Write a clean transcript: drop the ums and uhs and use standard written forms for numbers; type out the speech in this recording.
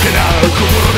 失う心の